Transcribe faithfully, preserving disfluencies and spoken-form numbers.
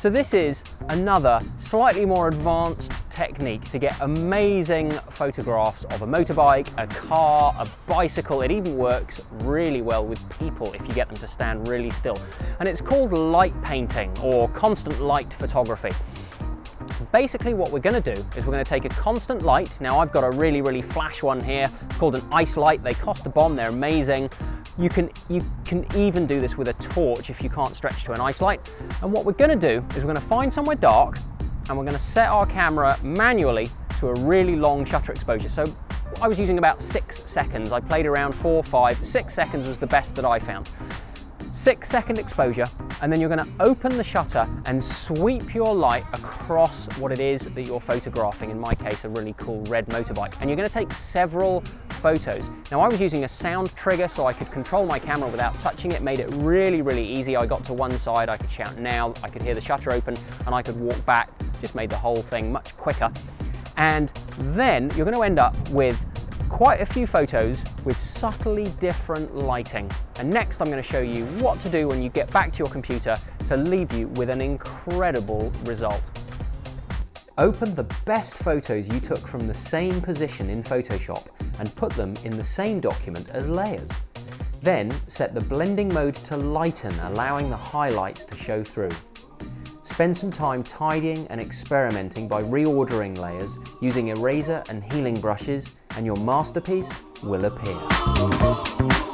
So this is another slightly more advanced technique to get amazing photographs of a motorbike, a car, a bicycle. It even works really well with people if you get them to stand really still. And it's called light painting or constant light photography. Basically what we're going to do is we're going to take a constant light. Now I've got a really, really flash one here. It's called an ice light. They cost a bomb. They're amazing. You can, you can even do this with a torch if you can't stretch to an ice light. And what we're going to do is we're going to find somewhere dark and we're going to set our camera manually to a really long shutter exposure. So I was using about six seconds. I played around four, five, six seconds was the best that I found. Six second exposure, and then you're going to open the shutter and sweep your light across what it is that you're photographing, in my case a really cool red motorbike, and you're going to take several photos. Now I was using a sound trigger so I could control my camera without touching it, made it really really easy. I got to one side, I could shout now, I could hear the shutter open and I could walk back, just made the whole thing much quicker. And then you're going to end up with quite a few photos with subtly different lighting. And next I'm going to show you what to do when you get back to your computer to leave you with an incredible result. Open the best photos you took from the same position in Photoshop and put them in the same document as layers. Then set the blending mode to lighten, allowing the highlights to show through. Spend some time tidying and experimenting by reordering layers, using eraser and healing brushes, and your masterpiece will appear.